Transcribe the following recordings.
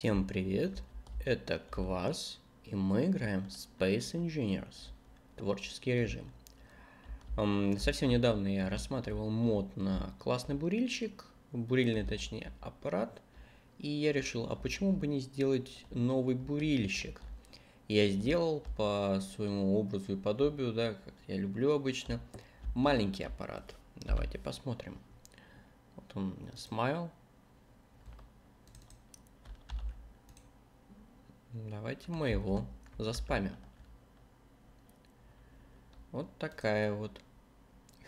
Всем привет, это Квас, и мы играем Space Engineers, творческий режим. Совсем недавно я рассматривал мод на классный бурильщик, бурильный точнее аппарат, и я решил, а почему бы не сделать новый бурильщик? Я сделал по своему образу и подобию, да, как я люблю обычно, маленький аппарат. Давайте посмотрим. Вот он у меня смайл. Давайте мы его заспамим. Вот такая вот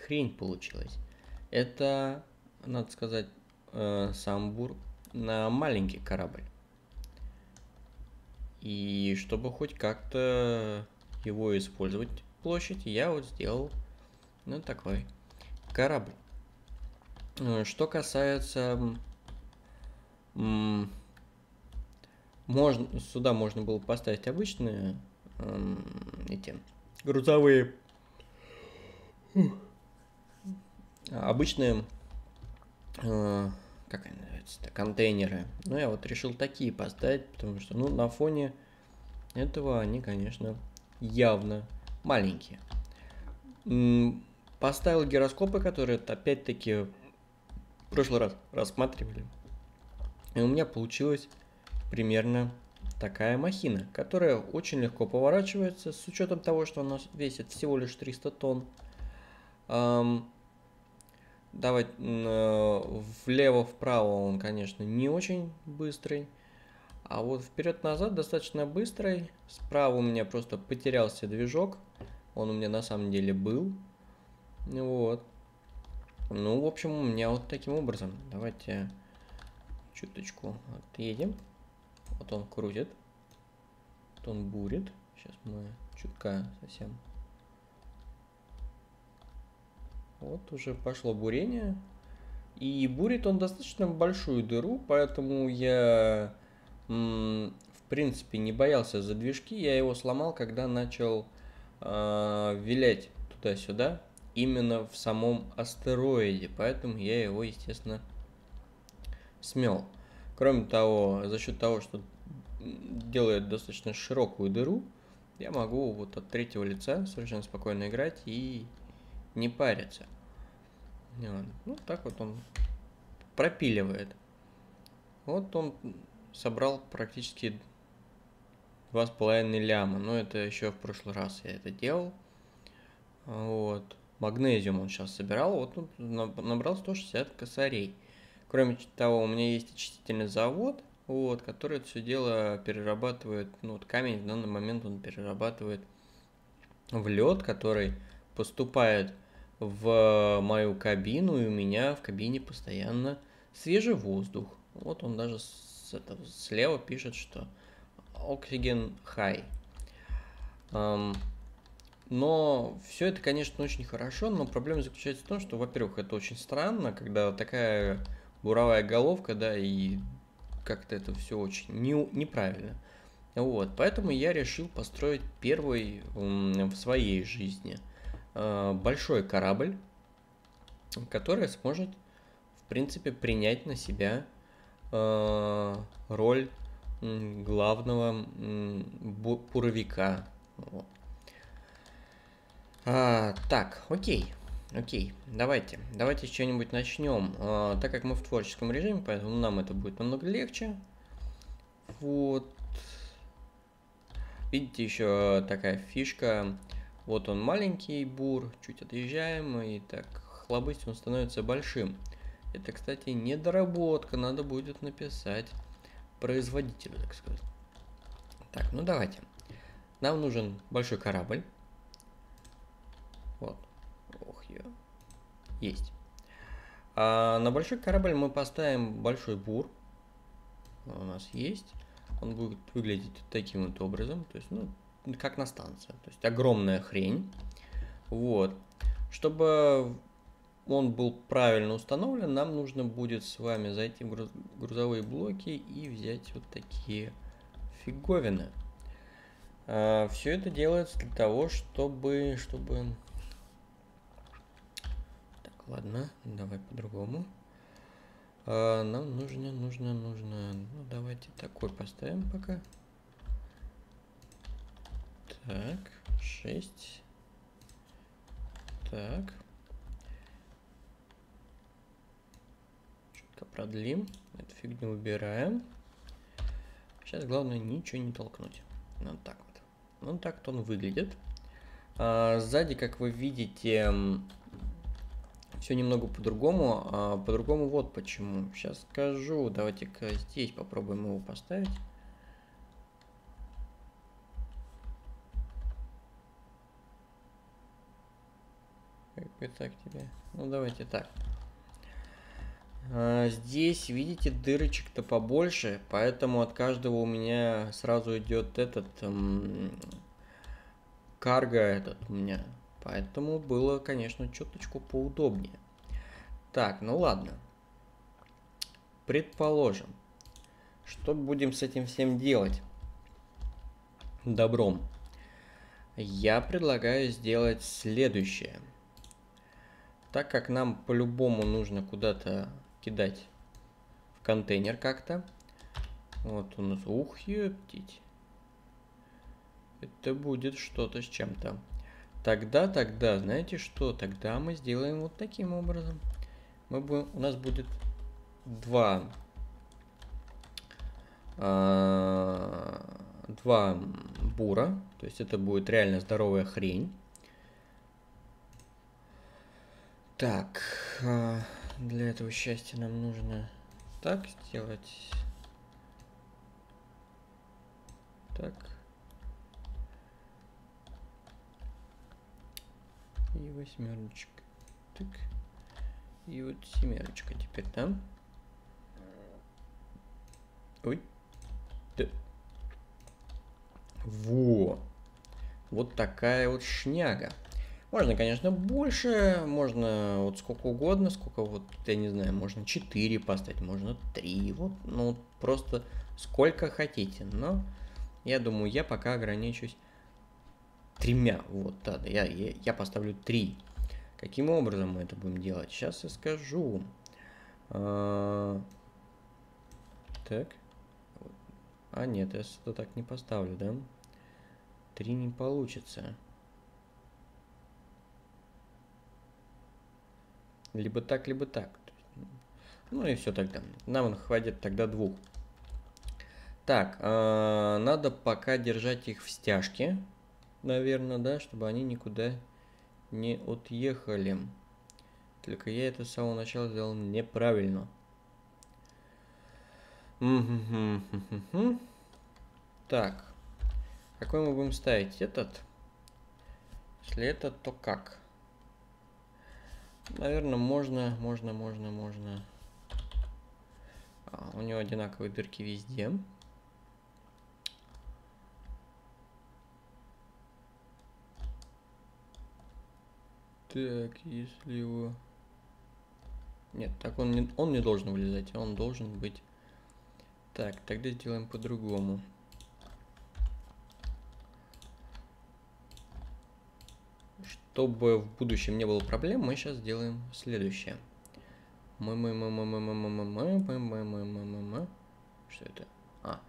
хрень получилась. Это, надо сказать, самбур на маленький корабль. И чтобы хоть как-то его использовать площадь, я вот сделал ну такой корабль. Что касается... сюда можно было поставить обычные эти грузовые как они называются-то, контейнеры. Но я вот решил такие поставить, потому что ну на фоне этого они, конечно, явно маленькие. Поставил гироскопы, которые опять-таки в прошлый раз рассматривали, и у меня получилось примерно такая махина, которая очень легко поворачивается, с учетом того, что она весит всего лишь 300 тонн. Давайте влево-вправо он, конечно, не очень быстрый, а вот вперед-назад достаточно быстрый. Справа у меня просто потерялся движок, он у меня на самом деле был. Вот. Ну, в общем, у меня вот таким образом. Давайте чуточку отъедем. Вот он крутит, вот он бурит. Сейчас мы чутка совсем. Вот уже пошло бурение. И бурит он достаточно большую дыру, поэтому я, в принципе, не боялся за движки. Я его сломал, когда начал вилять туда-сюда, именно в самом астероиде. Поэтому я его, естественно, смел. Кроме того, за счет того, что делает достаточно широкую дыру, я могу вот от третьего лица совершенно спокойно играть и не париться. Ну, так вот он пропиливает. Вот он собрал практически 2,5 ляма. Но это еще в прошлый раз я это делал. Вот. Магнезиум он сейчас собирал. Вот он набрал 160 косарей. Кроме того, у меня есть очистительный завод, вот, который это все дело перерабатывает, ну вот камень в данный момент он перерабатывает в лед, который поступает в мою кабину, и у меня в кабине постоянно свежий воздух. Вот он даже слева пишет, что oxygen high. Но все это, конечно, очень хорошо, но проблема заключается в том, что, во-первых, это очень странно, когда такая... буровая головка, да, и как-то это все очень неправильно. Вот, поэтому я решил построить первый в своей жизни большой корабль, который сможет, в принципе, принять на себя роль главного буровика. Вот. Так, окей. Окей, давайте с чего-нибудь начнем, так как мы в творческом режиме, поэтому нам это будет намного легче. Вот, видите, еще такая фишка, вот он маленький бур, чуть отъезжаем, и так хлобысь он становится большим. Это, кстати, недоработка, надо будет написать производителю, так сказать. Так, ну давайте, нам нужен большой корабль, вот. Ох, есть. На большой корабль мы поставим большой бур. Он у нас есть. Он будет выглядеть таким вот образом. То есть, ну, как на станции. То есть огромная хрень. Вот. Чтобы он был правильно установлен, нам нужно будет с вами зайти в грузовые блоки и взять вот такие фиговины. Все это делается для того, чтобы ладно, давай по-другому. Нам нужно. Ну, давайте такой поставим пока. Так, 6. Так. Что-то продлим. Эту фигню убираем. Сейчас главное ничего не толкнуть. Вот так вот. Вот так-то он выглядит. Сзади, как вы видите, все немного по-другому. По-другому вот почему. Сейчас скажу. Давайте-ка здесь попробуем его поставить. Как бы так тебе. Ну, давайте так. Здесь, видите, дырочек-то побольше, поэтому от каждого у меня сразу идет этот карго этот у меня. Поэтому было, конечно, чуточку поудобнее. Так, ну ладно. Предположим, что будем с этим всем делать? Добром. Я предлагаю сделать следующее. Так как нам по-любому нужно куда-то кидать в контейнер как-то. Вот у нас... Ух, ептить. Это будет что-то с чем-то. Тогда, знаете что? Тогда мы сделаем вот таким образом. Мы будем, у нас будет два бура. То есть это будет реально здоровая хрень. Так, для этого счастья нам нужно так сделать. Так. И восьмерочек. Так. И вот семерочка теперь там. Ой. Да. Во. Вот такая вот шняга. Можно, конечно, больше. Можно вот сколько угодно. Сколько вот, я не знаю, можно 4 поставить. Можно 3. Вот, ну, просто сколько хотите. Но я думаю, я пока ограничусь 3. Вот, да, я поставлю 3. Каким образом мы это будем делать? Сейчас я скажу. Так. А, нет, я сюда так не поставлю, да? 3 не получится. Либо так, либо так. Ну и все тогда. Нам хватит тогда 2. Так, надо пока держать их в стяжке. Наверное, да, чтобы они никуда не отъехали. Только я это с самого начала сделал неправильно. Так. Какой мы будем ставить? Этот? Если этот, то как? Наверное, можно. У него одинаковые дырки везде. Так, если его... Нет, так он не должен вылезать, он должен быть... Так, тогда сделаем по-другому. Чтобы в будущем не было проблем, мы сейчас сделаем следующее. Что это? А.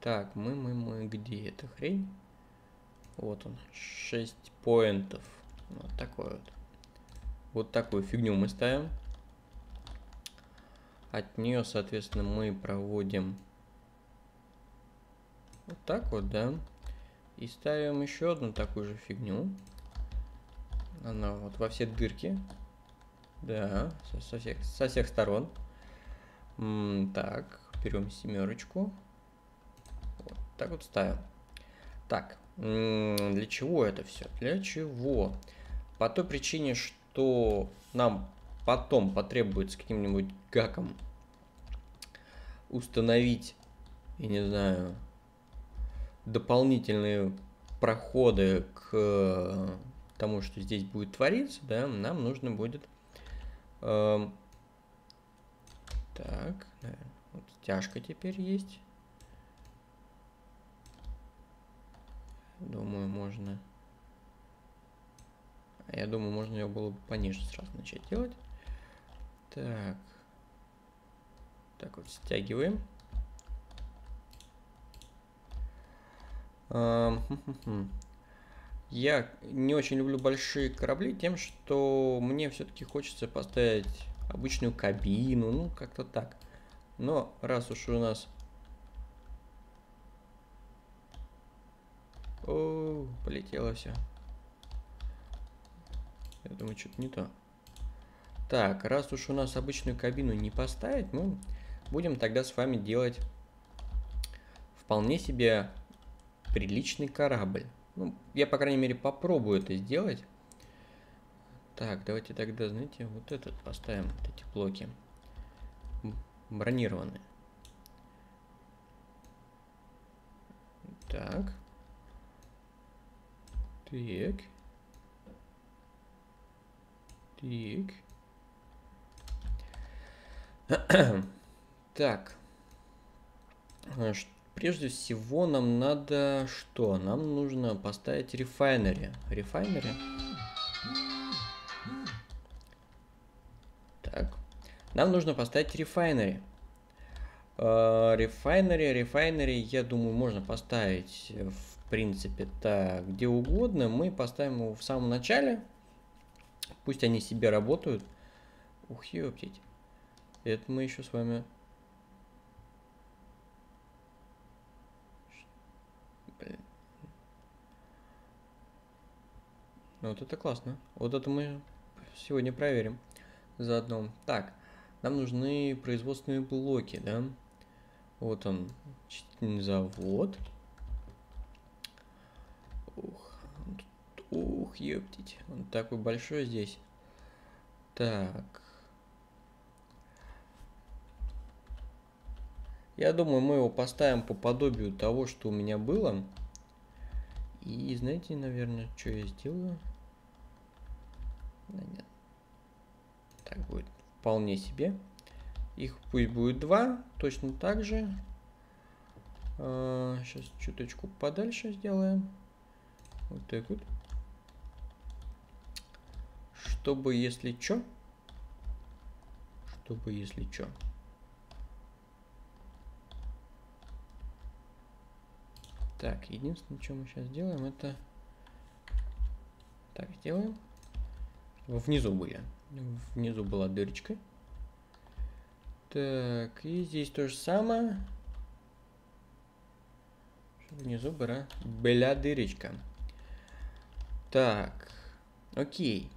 Так, где эта хрень? Вот он, 6 поинтов. Вот такой вот. Вот такую фигню мы ставим. От нее, соответственно, мы проводим вот так вот, да. И ставим еще одну такую же фигню. Она вот во все дырки. Да, со всех сторон. Так, берем семерочку. Вот так вот ставим. Так, для чего это все? Для чего? По той причине, что нам потом потребуется каким-нибудь гаком установить, я не знаю, дополнительные проходы к тому, что здесь будет твориться, да, нам нужно будет так, наверное, вот стяжка теперь есть. Думаю, можно. Я думаю, можно ее было бы пониже сразу начать делать. Так, Так вот, стягиваем. Я не очень люблю большие корабли тем, что мне все-таки хочется поставить обычную кабину, ну как-то так. Но раз уж у нас... О, полетело все. Я думаю, что-то не то. Так, раз уж у нас обычную кабину не поставить, мы будем тогда с вами делать вполне себе приличный корабль. Ну, я, по крайней мере, попробую это сделать. Так, давайте тогда, знаете, вот этот поставим, вот эти блоки. Бронированные. Так. Так. Так. Так. Прежде всего нам надо что? Нам нужно поставить рефайнери. Рефайнери. Так. Нам нужно поставить рефайнери. Рефайнери, я думаю, можно поставить, в принципе, так, где угодно. Мы поставим его в самом начале. Пусть они себе работают. Ух, ёптить. Это мы еще с вами... Вот это классно. Вот это мы сегодня проверим заодно. Так, нам нужны производственные блоки, да? Вот он, завод. Ух, ух, ептить. Он такой большой здесь. Так. Я думаю, мы его поставим по подобию того, что у меня было. И знаете, наверное, что я сделаю? Нет. Так будет вполне себе. Их пусть будет 2, точно так же. Сейчас чуточку подальше сделаем. Вот так вот. Чтобы, если чё. Чтобы, если чё. Так, единственное, что мы сейчас делаем, это... Так, сделаем. Внизу были. Внизу была дырочка. Так, и здесь то же самое. Внизу была дырочка. Так, окей.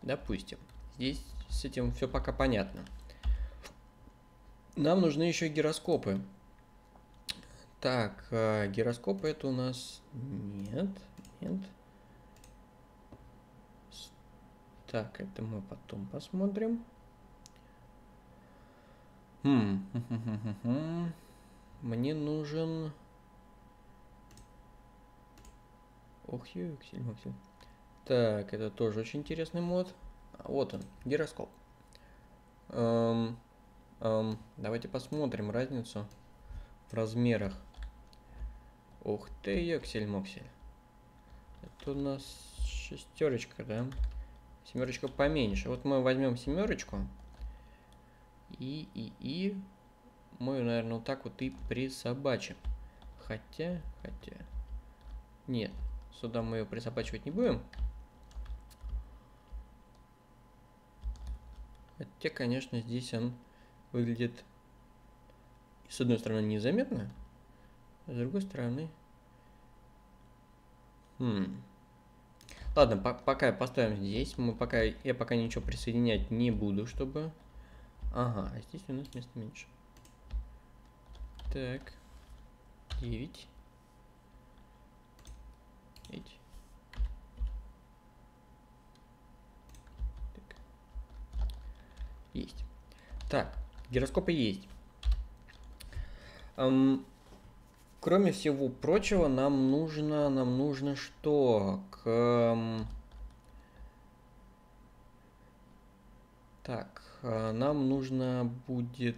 Допустим. Здесь с этим все пока понятно. Нам нужны еще гироскопы. Так, гироскопы это у нас нет. Нет. Так, это мы потом посмотрим. Мне нужен... Ох, ёксель-максель. Так, это тоже очень интересный мод. Вот он, гироскоп. Давайте посмотрим разницу в размерах. Ух ты, ёксель-моксель. Это у нас шестерочка, да? Семерочка поменьше. Вот мы возьмем семерочку. И мы, наверное, вот так вот и присобачим. Хотя. Нет, сюда мы ее присобачивать не будем. Хотя, конечно, здесь он выглядит с одной стороны незаметно, а с другой стороны... Ладно, пока поставим здесь. Я пока ничего присоединять не буду, чтобы... Ага, а здесь у нас места меньше. Так. 9. Так. Есть. Так, гироскопы есть. Кроме всего прочего, нам нужно что? Так, нам нужно будет.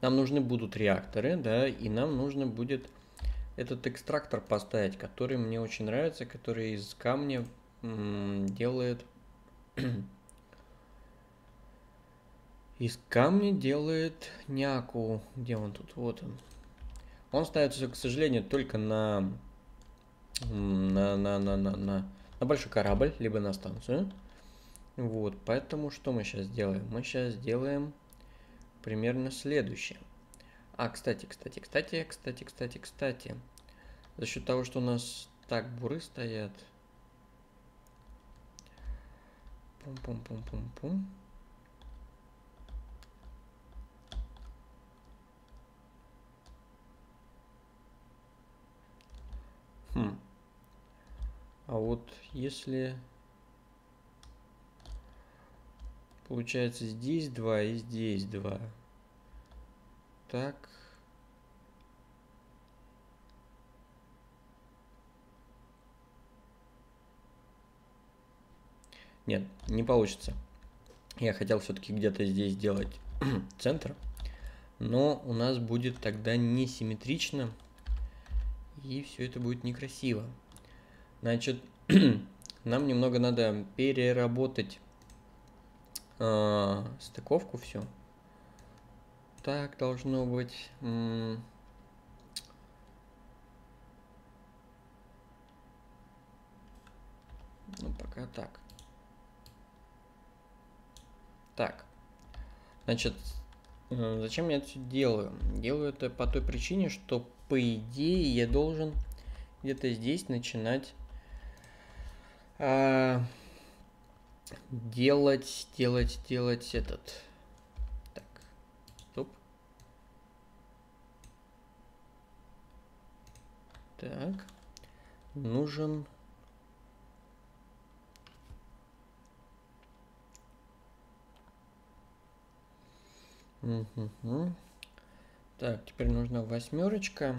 Нам нужны будут реакторы, да, и нам нужно будет этот экстрактор поставить, который мне очень нравится, который из камня делает... Из камня делает няку. Где он тут? Вот он. Он ставится, к сожалению, только на большой корабль, либо на станцию. Вот, поэтому что мы сейчас делаем? Мы сейчас делаем примерно следующее. А, кстати. За счет того, что у нас так буры стоят. Пум-пум-пум-пум-пум. А вот если... Получается здесь 2 и здесь 2. Так. Нет, не получится. Я хотел все-таки где-то здесь сделать центр. Но у нас будет тогда несимметрично. И все это будет некрасиво. Значит, нам немного надо переработать стыковку все. Так должно быть. Ну, пока так. Так. Значит, зачем я это все делаю? Делаю это по той причине, что, по идее, я должен где-то здесь начинать делать этот. Так, стоп. Так, нужен... Угу. Так, теперь нужна восьмерочка.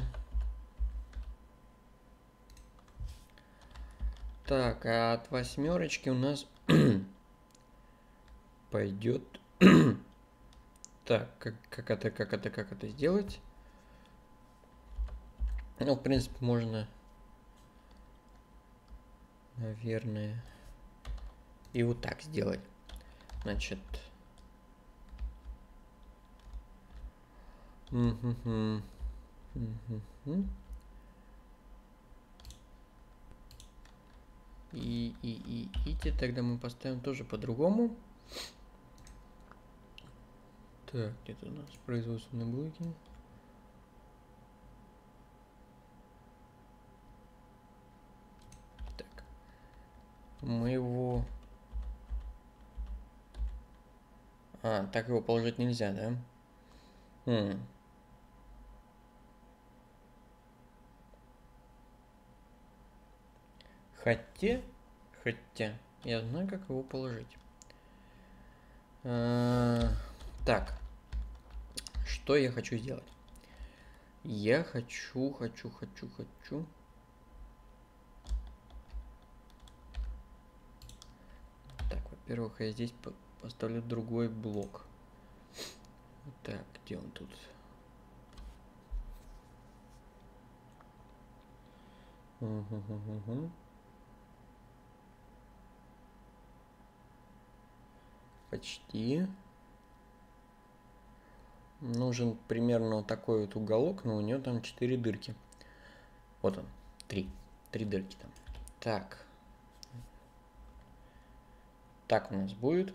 Так, а от восьмерочки у нас пойдет. Так, как это сделать? Ну, в принципе, можно, наверное, и вот так сделать. Значит. И тогда мы поставим тоже по-другому. Так, где-то у нас производственные блоки. Так. Мы его... А, так его положить нельзя, да? Хотя, я знаю, как его положить. Так, что я хочу сделать? Я хочу. Так, во-первых, я здесь поставлю другой блок. Так, где он тут? Почти. Нужен примерно вот такой вот уголок, но у нее там 4 дырки. Вот он, 3. 3 дырки там. Так. Так у нас будет.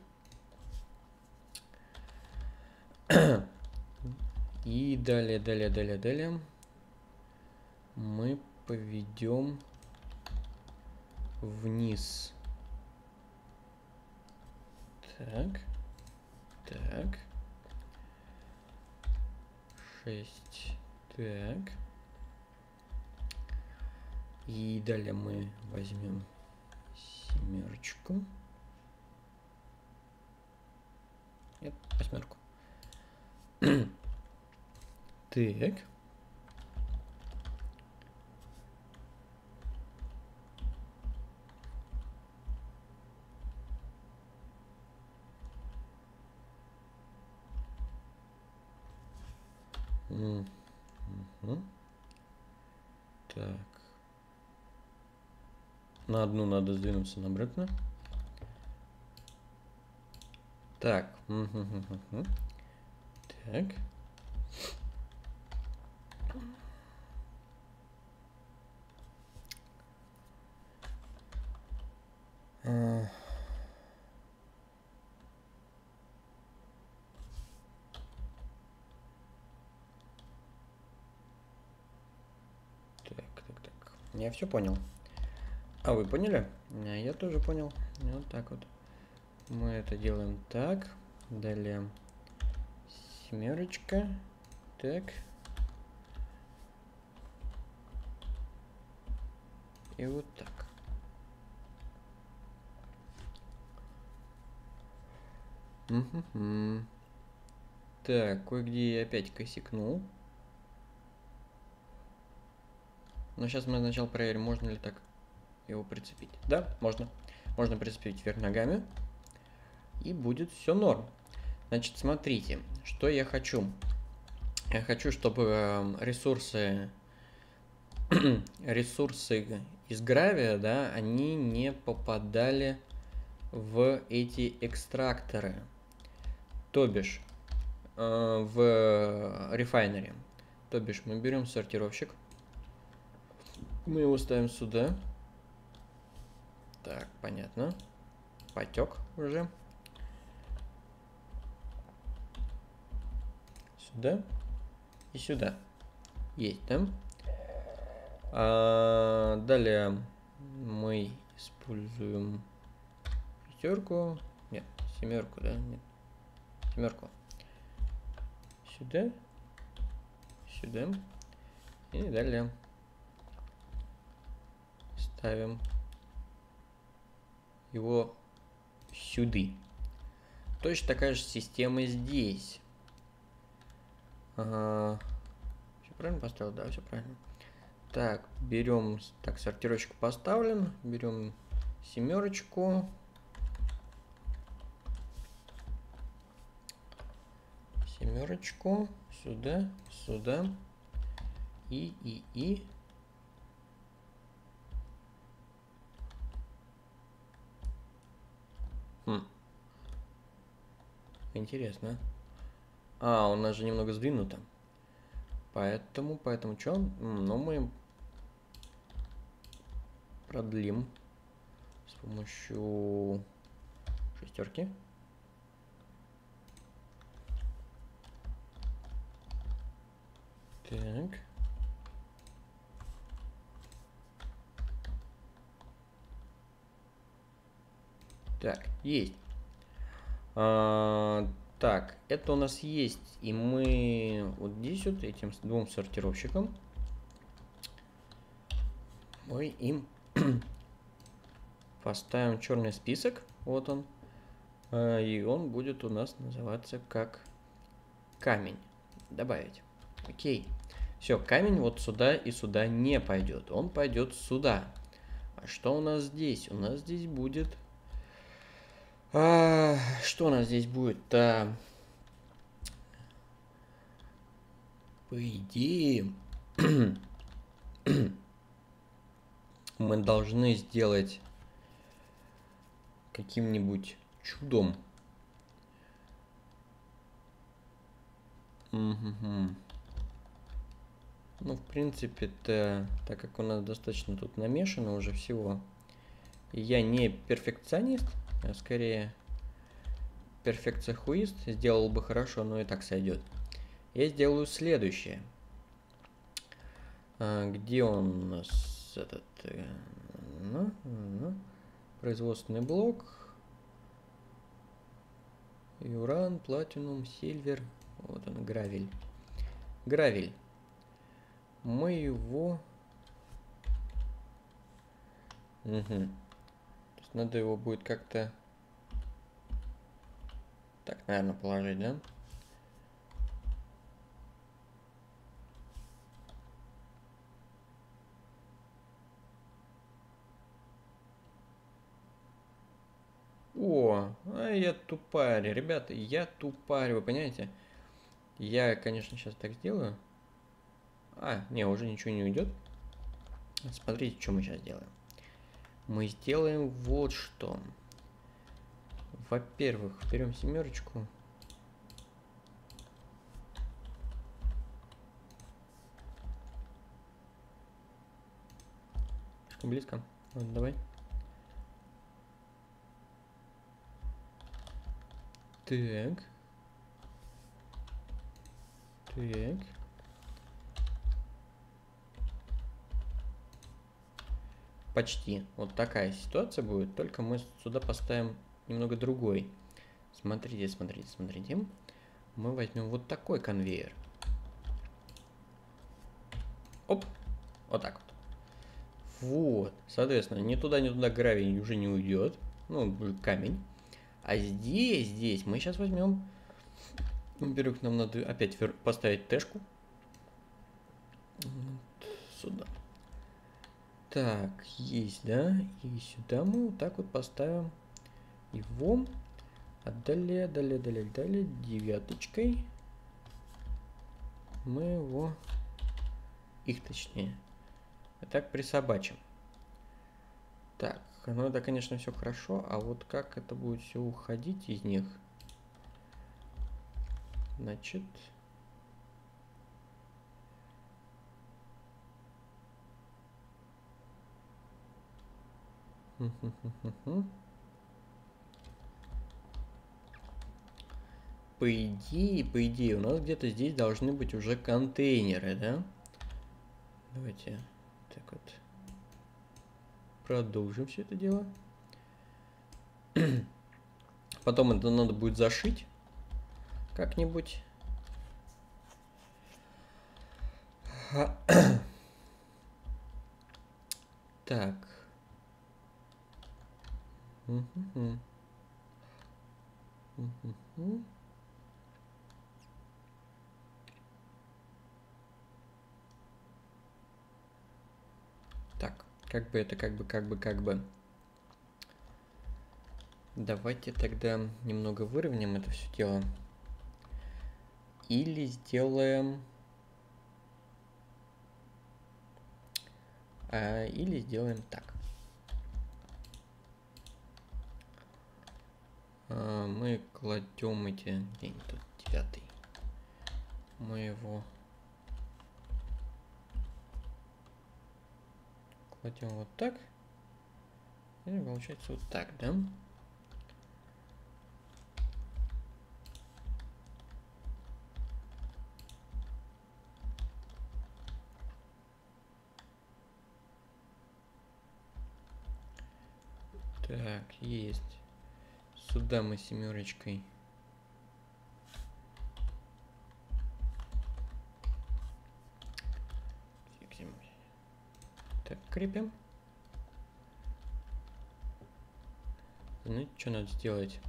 И далее. Мы поведем вниз. Так. 6. Так. И далее мы возьмем семерочку. Нет, восьмерку. Так. Так. На одну надо сдвинуться обратно. Так. Так. Так. Я все понял. А вы поняли? Я тоже понял. Вот так вот. Мы это делаем так. Далее. Семерочка. Так. И вот так. Так, кое-где я опять косякнул. Но сейчас мы сначала проверим, можно ли так его прицепить. Да, можно. Можно прицепить вверх ногами. И будет все норм. Значит, смотрите, что я хочу. Я хочу, чтобы ресурсы из гравия, да, они не попадали в эти экстракторы. То бишь, в рефайнере. То бишь, мы берем сортировщик. Мы его ставим сюда. Так, понятно. Потек уже. Сюда. И сюда. Есть, да? Далее мы используем пятерку. Нет, семерку, да? Нет. Семерку. Сюда. Сюда. И далее. Ставим его сюда. Точно такая же система здесь. Ага. Все правильно поставил? Да, все правильно. Так, берем... Так, сортировщик поставлен. Берем семерочку. Семерочку. Сюда, сюда. И. Интересно. А, у нас же немного сдвинуто. Поэтому что? Ну, мы продлим с помощью шестерки. Так. Так, есть. Так, это у нас есть, и мы вот здесь вот этим двум сортировщикам мы им поставим черный список, вот он, и он будет у нас называться как камень. Добавить. Окей. Все, камень вот сюда и сюда не пойдет, он пойдет сюда. А что у нас здесь? У нас здесь будет... что у нас здесь будет? По идее, мы должны сделать каким-нибудь чудом. Ну, в принципе-то, так как у нас достаточно тут намешано уже всего, я не перфекционист. Скорее, перфекционист, сделал бы хорошо, но и так сойдет. Я сделаю следующее. Где он у нас этот производственный блок? Уран, платинум, сильвер. Вот он, гравель. Гравель. Мы его... Надо его будет как-то так, наверное, положить, да? О, а я тупарь, ребята, я тупарь, вы понимаете? Я, конечно, сейчас так сделаю. А, не, уже ничего не уйдет. Смотрите, что мы сейчас делаем. Мы сделаем вот что. Во-первых, берем семерочку. Слишком близко. Вот, давай. Так. Так. Почти. Вот такая ситуация будет. Только мы сюда поставим немного другой. Смотрите, смотрите, смотрите. Мы возьмем вот такой конвейер. Оп. Вот так вот. Вот. Соответственно, ни туда гравий уже не уйдет. Ну, камень. А здесь, мы сейчас возьмем. Во-первых, нам надо опять поставить тэшку. Вот сюда. Так, есть, да? И сюда мы вот так вот поставим его. А далее, девяточкой. Мы его, их точнее, вот так присобачим. Так, ну это, конечно, все хорошо. А вот как это будет все уходить из них? Значит... по идее, у нас где-то здесь должны быть уже контейнеры, да? Давайте так вот продолжим все это дело. Потом это надо будет зашить как-нибудь. Так. Так, как бы это, как бы. Давайте тогда немного выровняем это все дело. Или сделаем... или сделаем так. Мы кладем эти... Где они тут? 9. Мы его... кладем вот так. И получается вот так, да? Так, есть. Сюда мы семерочкой. Так, крепим. Знаете, что надо сделать?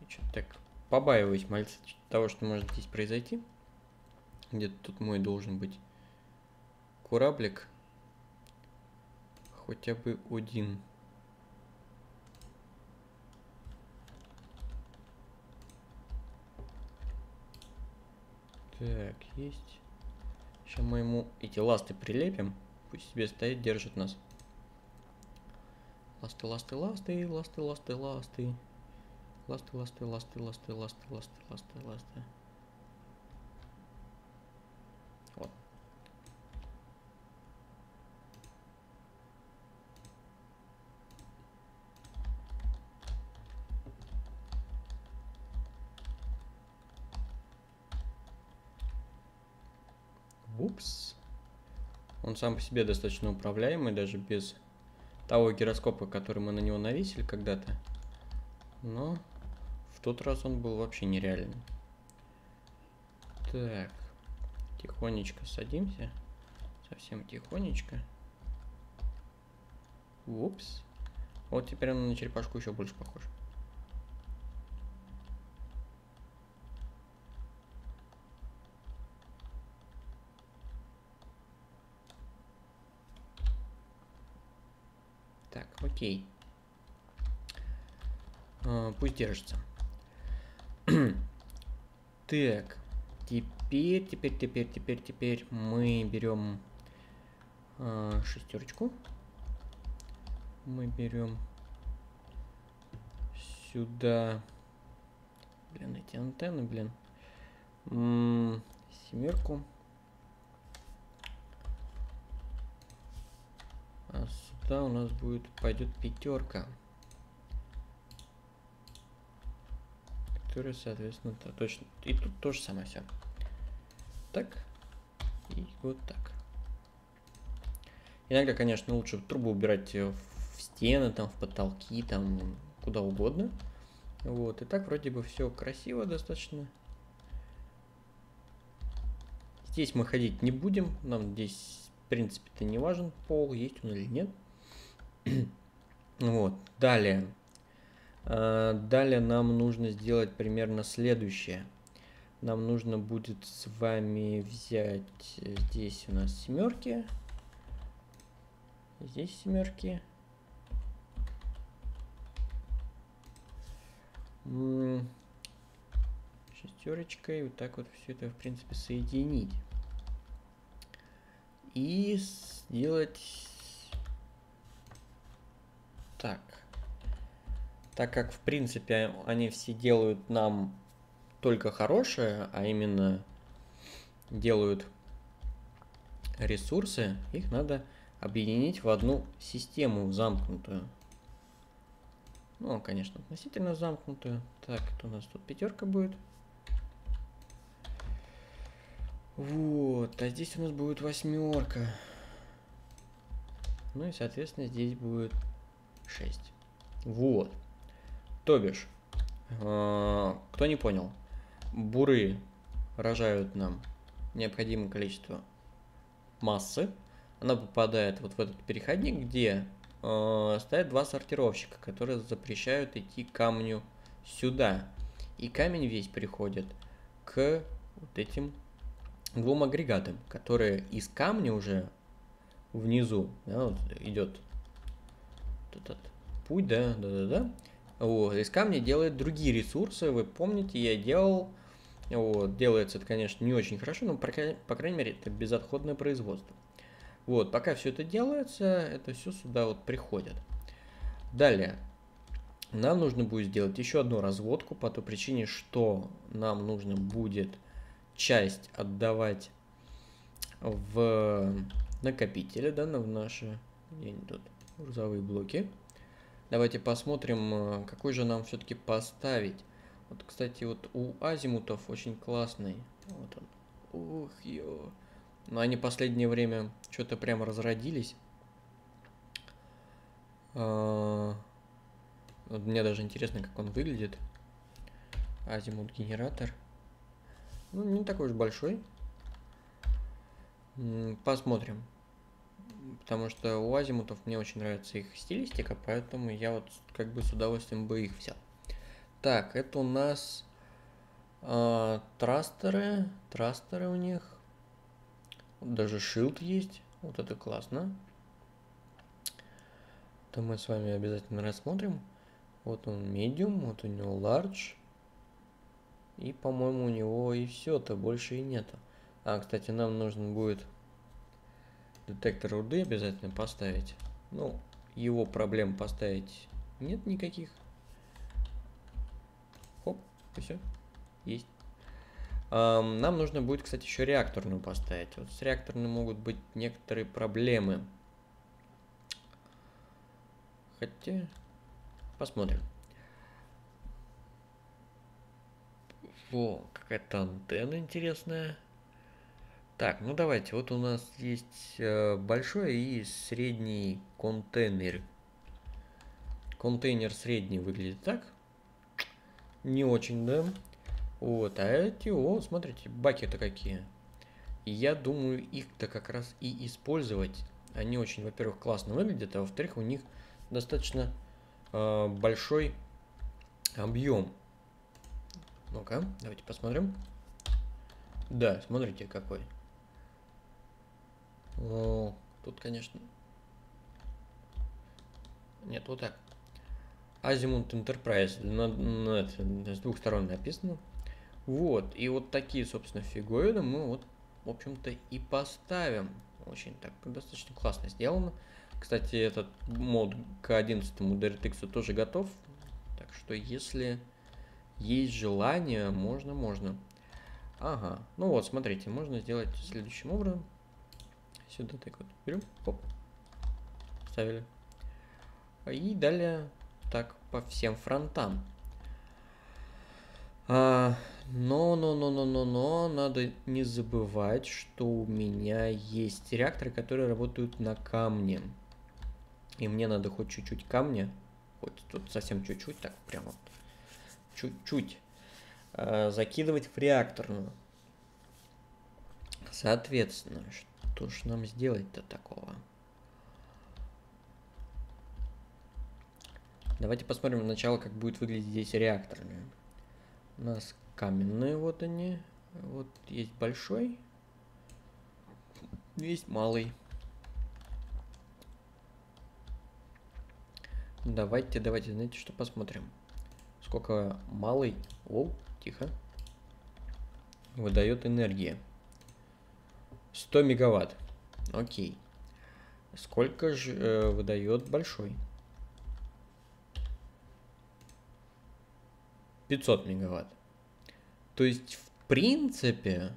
Я что-то так побаиваюсь, мальцы, того, что может здесь произойти. Где-то тут мой должен быть кораблик. Хотя бы один. Так, есть. Сейчас мы ему эти ласты прилепим. Пусть себе стоит, держит нас. Ласты, ласты, ласты, ласты, ласты, ласты. Ласты, ласты, ласты, ласты, ласты, ласты, ласты, ласты. Вот. Упс. Он сам по себе достаточно управляемый, даже без того гироскопа, который мы на него навесили когда-то. Но в тот раз он был вообще нереальным. Так. Тихонечко садимся. Совсем тихонечко. Упс. Вот теперь он на черепашку еще больше похож. Окей. Пусть держится. Так. Теперь мы берем шестерочку. Мы берем сюда. Блин, эти антенны, блин. Семерку. А сюда у нас будет, пойдет пятерка. Которая, соответственно, -то точно. И тут тоже самое все. Так. И вот так. Иногда, конечно, лучше трубу убирать в стены, там, в потолки, там, куда угодно. Вот. И так вроде бы все красиво достаточно. Здесь мы ходить не будем. Нам здесь, в принципе-то, не важен пол, есть он или нет. Вот. Далее. Далее нам нужно сделать примерно следующее. Нам нужно будет с вами взять здесь у нас семерки. Здесь семерки. Шестерочкой вот так вот все это, в принципе, соединить. И сделать так. Так как, в принципе, они все делают нам только хорошее, а именно делают ресурсы, их надо объединить в одну систему замкнутую. Ну, конечно, относительно замкнутую. Так, это у нас тут пятерка будет. Вот, а здесь у нас будет восьмерка. Ну и, соответственно, здесь будет 6. Вот. То бишь, кто не понял, буры рожают нам необходимое количество массы. Она попадает вот в этот переходник, где стоят два сортировщика, которые запрещают идти камню сюда. И камень весь приходит к вот этим двум агрегатам, которые из камня уже внизу, да, вот идет этот путь, да. Вот, из камня делает другие ресурсы, вы помните, я делал. Вот, делается это, конечно, не очень хорошо, но, по крайней мере, это безотходное производство. Вот, пока все это делается, это все сюда вот приходит. Далее, нам нужно будет сделать еще одну разводку по той причине, что нам нужно будет часть отдавать в накопители, да, в наши тут грузовые блоки. Давайте посмотрим, какой же нам все-таки поставить. Вот, кстати, вот у Азимутов очень классный. Вот он. Ух, ё. Но они в последнее время что-то прям разродились. Вот мне даже интересно, как он выглядит. Азимут-генератор. Ну, не такой уж большой. Посмотрим. Потому что у Азимутов мне очень нравится их стилистика, поэтому я вот как бы с удовольствием бы их взял. Так, это у нас трастеры. Трастеры у них. Даже шилд есть. Вот это классно. Это мы с вами обязательно рассмотрим. Вот он medium, вот у него large. И, по-моему, у него и все-то, больше и нету. А, кстати, нам нужно будет детектор руды обязательно поставить. Ну, его проблем поставить нет никаких. Хоп, все, есть. Нам нужно будет, кстати, еще реакторную поставить. Вот с реакторной могут быть некоторые проблемы. Хотя, посмотрим. О, какая-то антенна интересная. Так, ну давайте, вот у нас есть большой и средний контейнер. Контейнер средний выглядит так. Не очень, да? Вот, а эти, о, смотрите, баки-то какие. И я думаю, их-то как раз и использовать. Они очень, во-первых, классно выглядят, а во-вторых, у них достаточно большой объем. Ну-ка, давайте посмотрим. Да, смотрите, какой. О, тут, конечно... Нет, вот так. Азимут Enterprise. Это с двух сторон написано. Вот, и вот такие, собственно, фигуины мы вот, в общем-то, и поставим. Очень так достаточно классно сделано. Кстати, этот мод к 11 DRTX тоже готов. Так что, если есть желание, можно. Ага, ну вот, смотрите, можно сделать следующим образом. Сюда так вот берем, хоп, ставили. И далее так по всем фронтам. Но надо не забывать, что у меня есть реакторы, которые работают на камне. И мне надо хоть чуть-чуть камня, хоть тут совсем чуть-чуть, так прямо чуть-чуть закидывать в реакторную. Соответственно, что ж нам сделать-то такого? Давайте посмотрим сначала, как будет выглядеть здесь реакторная. У нас каменные, вот они. Вот есть большой, есть малый. Давайте, знаете, что посмотрим. Сколько малый, о, тихо, выдает энергии. 100 мегаватт. Окей. Сколько же выдает большой? 500 мегаватт. То есть, в принципе,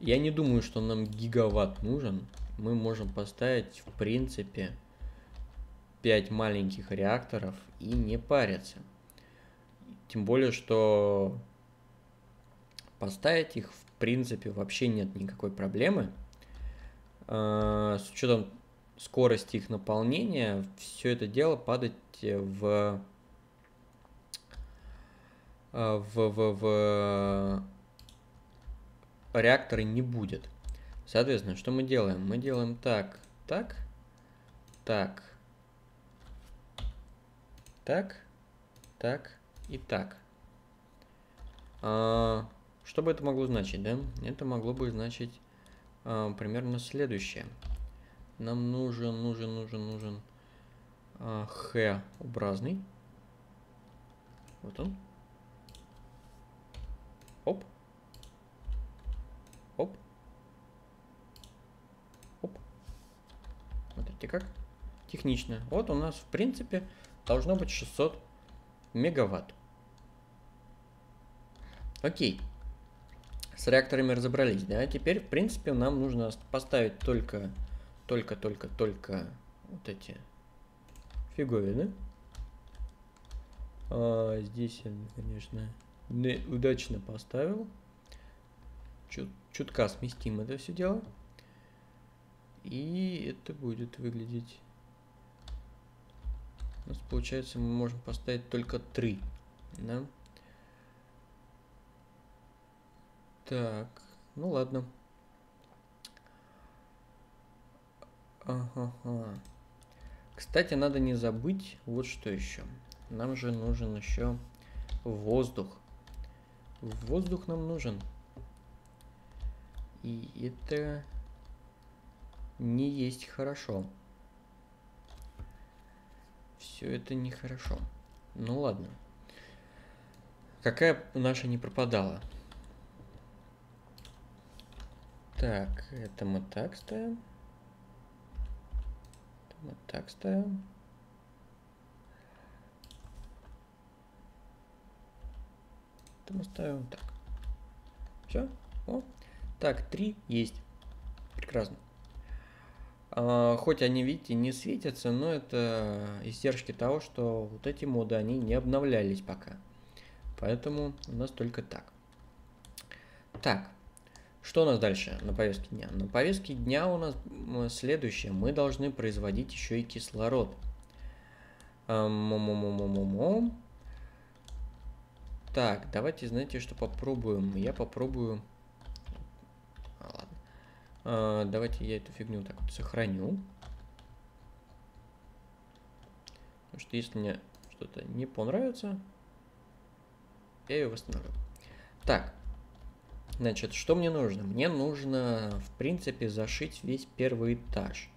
я не думаю, что нам гигаватт нужен. Мы можем поставить, в принципе, 5 маленьких реакторов и не париться. Тем более, что поставить их, в принципе, вообще нет никакой проблемы. С учетом скорости их наполнения, все это дело падать в реакторы не будет. Соответственно, что мы делаем? Мы делаем так. Что бы это могло значить, да? Это могло бы значить примерно следующее. Нам нужен Х-образный. Вот он. Оп. Смотрите, как технично. Вот у нас, в принципе, должно быть 600 мегаватт. Окей. С реакторами разобрались, да? Теперь, в принципе, нам нужно поставить только вот эти фиговины. Здесь я, конечно, неудачно поставил. Чутка сместим это все дело, и это будет выглядеть. У нас получается, мы можем поставить только 3, да? Так, ну ладно. Ага. Кстати, надо не забыть вот что еще. Нам же нужен еще воздух. Воздух нам нужен. И это не есть хорошо. Все это нехорошо. Ну ладно. Какая наша не пропадала? Так, это мы так ставим. Это мы так ставим. Это мы ставим так. Все? О. Так, 3 есть. Прекрасно. Хоть они, видите, не светятся, но это издержки того, что вот эти моды, они не обновлялись пока. Поэтому у нас только так. Так, что у нас дальше на повестке дня? На повестке дня у нас следующее. Мы должны производить еще и кислород. Так, давайте, знаете, что попробуем? Я попробую... Давайте я эту фигню так вот сохраню. Потому что если мне что-то не понравится, я ее восстановлю. Так, значит, что мне нужно? Мне нужно, в принципе, зашить весь первый этаж.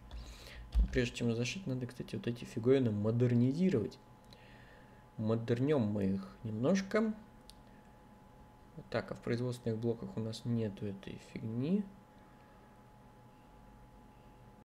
Прежде чем зашить, надо, кстати, вот эти фиговины модернизировать. Модернем мы их немножко. Так, а в производственных блоках у нас нету этой фигни.